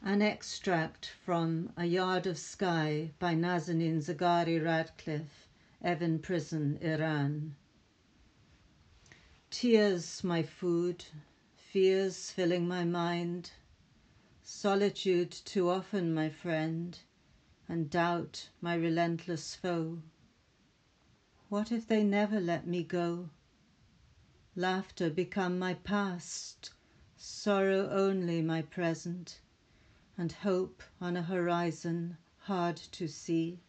An extract from A Yard of Sky by Nazanin Zaghari-Ratcliffe, Evin Prison, Iran. Tears my food, fears filling my mind, solitude too often my friend, and doubt my relentless foe. What if they never let me go? Laughter become my past, sorrow only my present, and hope on a horizon hard to see.